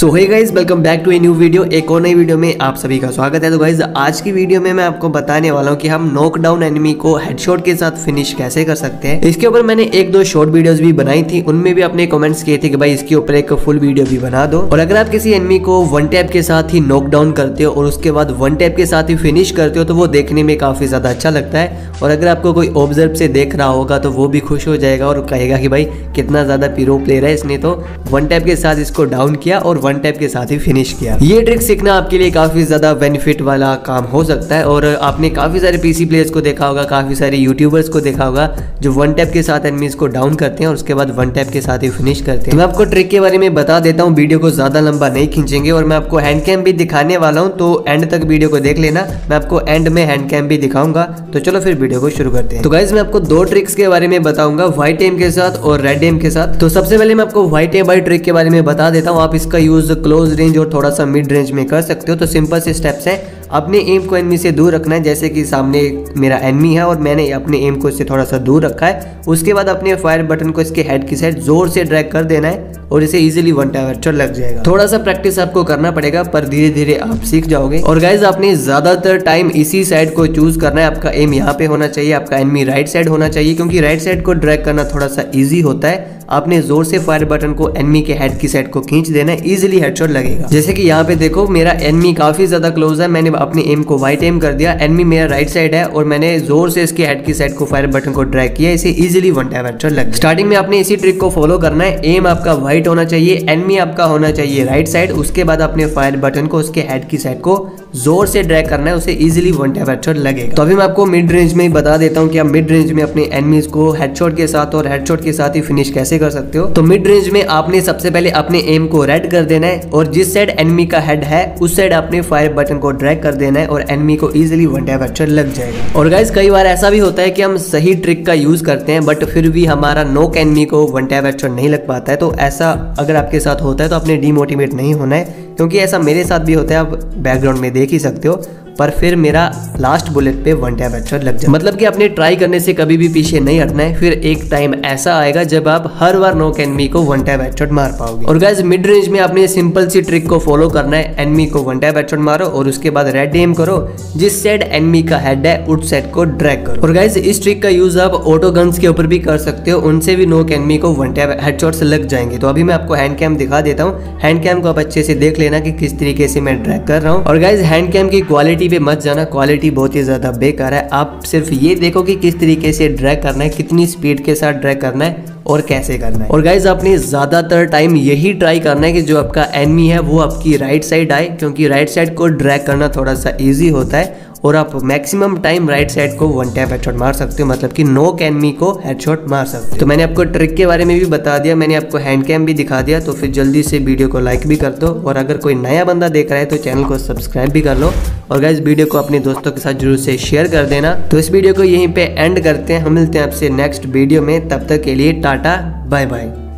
So hey guys, welcome back to a new video. एक और नई वीडियो में आप सभी का स्वागत है। तो गाइज आज की वीडियो में मैं आपको बताने वाला हूँ कि हम नॉकडाउन एनिमी को हेडशॉट के साथ फिनिश कैसे कर सकते हैं। इसके ऊपर मैंने एक दो शॉर्ट वीडियोस भी बनाई थी, उनमें भी आपने कमेंट्स किए थे कि भाई इसके ऊपर एक फुल वीडियो भी बना दो। और अगर आप किसी एनिमी को वन टैप के साथ ही नॉकडाउन करते हो और उसके बाद वन टैप के साथ ही फिनिश करते हो तो वो देखने में काफी ज्यादा अच्छा लगता है। और अगर आपको कोई ऑब्जर्व से देख रहा होगा तो वो भी खुश हो जाएगा और कहेगा कि भाई कितना ज्यादा प्रो प्लेयर है, इसने तो वन टैप के साथ इसको डाउन किया और वन टैप के साथ ही फिनिश किया। ये ट्रिक सीखना आपके लिए काफी ज्यादा बेनिफिट वाला काम हो सकता है। और आपने काफी सारे पीसी प्लेयर्स को देखा होगा, काफी सारे यूट्यूबर्स को देखा होगा जो वन टैप के साथ एनिमीज को डाउन करते हैं और उसके बाद वन टैप के साथ ही फिनिश करते हैं। मैं आपको ट्रिक के बारे में बता देता हूँ, वीडियो को ज्यादा लंबा नहीं खींचेंगे। और मैं आपको हैंड कैम भी दिखाने वाला हूँ, तो एंड तक वीडियो को देख लेना, मैं आपको एंड में हैंड कैम भी दिखाऊंगा। तो चलो फिर वीडियो को शुरू करते हैं। तो गाइज मैं आपको दो ट्रिक्स के बारे में बताऊंगा, व्हाइट एम के साथ और रेड एम के साथ। तो सबसे पहले मैं आपको व्हाइट एम वाली ट्रिक के बारे में बता देता हूँ। आप इसका यूज क्लोज रेंज और थोड़ा सा मिड रेंज में कर सकते हो। तो सिंपल से स्टेप्स है, अपने एम को एनिमी से दूर रखना है। जैसे कि सामने मेरा एनिमी है और मैंने अपने एम को इससे थोड़ा सा दूर रखा है। उसके बाद अपने फायर बटन को इसके हेड की साइड जोर से ड्रैग कर देना है और इसे इजीली वन टाइम हेडशॉट लग जाएगा। थोड़ा सा प्रैक्टिस आपको करना पड़ेगा पर धीरे धीरे आप सीख जाओगे। और गाइज आपने ज्यादातर टाइम इसी साइड को चूज करना है, आपका एम यहाँ पे होना चाहिए, आपका एनिमी राइट साइड होना चाहिए, क्योंकि राइट साइड को ड्रैग करना थोड़ा सा ईजी होता है। आपने जोर से फायर बटन को एनिमी के हेड की साइड को खींच देना है, इजीली हेडशॉट लगेगा। जैसे कि यहाँ पे देखो मेरा एनिमी काफी ज्यादा क्लोज है, मैंने अपने एम को वाइट एम कर दिया, एनिमी मेरा राइट साइड है और मैंने जोर से इसके हेड की साइड को फायर बटन को ड्रैग किया, इसे इजीली वन टाइम हेडशॉट लग गया। स्टार्टिंग में आपने इसी ट्रिक को फॉलो करना है, एम आपका वाइट होना चाहिए, एनिमी आपका होना चाहिए राइट साइड, उसके बाद अपने फायर बटन को उसके हेड की साइड को जोर से ड्रैग करना है, उसे इजीली वन टैप हेडशॉट लगेगा। तो अभी मैं आपको मिड रेंज में ही बता देता हूँ कि आप मिड रेंज में अपने एनिमीज को हेडशॉट के साथ और हेडशॉट के साथ ही फिनिश कैसे कर सकते हो। तो मिड रेंज में आपने सबसे पहले अपने एम को रेड कर देना है और जिस साइड एनिमी का हेड है उस साइड आपने फायर बटन को ड्रैग कर देना है और एनिमी को इजीली वन टैप हेडशॉट लग जाएगा। और गाइस कई बार ऐसा भी होता है कि हम सही ट्रिक का यूज करते हैं बट फिर भी हमारा नॉक एनिमी को वन टैप हेडशॉट नहीं लग पाता है। तो ऐसा अगर आपके साथ होता है तो आपने डिमोटिवेट नहीं होना है, क्योंकि ऐसा मेरे साथ भी होता है, आप बैकग्राउंड में देख ही सकते हो। पर फिर मेरा लास्ट बुलेट पे वन टैप हेडशॉट लग जाए, मतलब कि आपने ट्राई करने से कभी भी पीछे नहीं हटना है। फिर एक टाइम ऐसा आएगा जब आप हर बार नॉक एनिमी को वन टैप हेडशॉट मार पाओगे। और गाइस मिड रेंज में आपने सिंपल सी ट्रिक को फॉलो करना है, एनिमी को वन टैप हेडशॉट मारो और उसके बाद रेड एम करो, जिस साइड एनिमी का हेड है उस साइड को ड्रैग करो। और गाइस इस ट्रिक का यूज आप ऑटो गन्स के ऊपर भी कर सकते हो, उनसे भी नॉक एनिमी को वन टैप हेडशॉट्स लग जाएंगे। तो अभी मैं आपको हैंड कैम दिखा देता हूँ, हैंड कैम को आप अच्छे से देख लेना कि किस तरीके से मैं ड्रैग कर रहा हूँ। और गाइस हैंड कैम की क्वालिटी पे मत जाना, क्वालिटी बहुत ही ज्यादा बेकार है। आप सिर्फ ये देखो कि किस तरीके से ड्रैग करना है, कितनी स्पीड के साथ ड्रैग करना है और कैसे करना है। और गाइज आपने ज्यादातर टाइम यही ट्राई करना है कि जो आपका एनिमी है वो आपकी राइट साइड आए, क्योंकि राइट साइड को ड्रैग करना थोड़ा सा ईजी होता है और आप मैक्सिमम टाइम राइट साइड को वन टैप हेडशॉट मार सकते हो, मतलब कि नॉक एनिमी को हेडशॉट मार सकते हो। तो मैंने आपको ट्रिक के बारे में भी बता दिया, मैंने आपको हैंड कैम भी दिखा दिया। तो फिर जल्दी से वीडियो को लाइक भी कर दो और अगर कोई नया बंदा देख रहा है तो चैनल को सब्सक्राइब भी कर लो। और गाइज वीडियो को अपने दोस्तों के साथ जरूर से शेयर कर देना। तो इस वीडियो को यहीं पे एंड करते हैं, हम मिलते हैं आपसे नेक्स्ट वीडियो में, तब तक के लिए टाटा बाय बाय।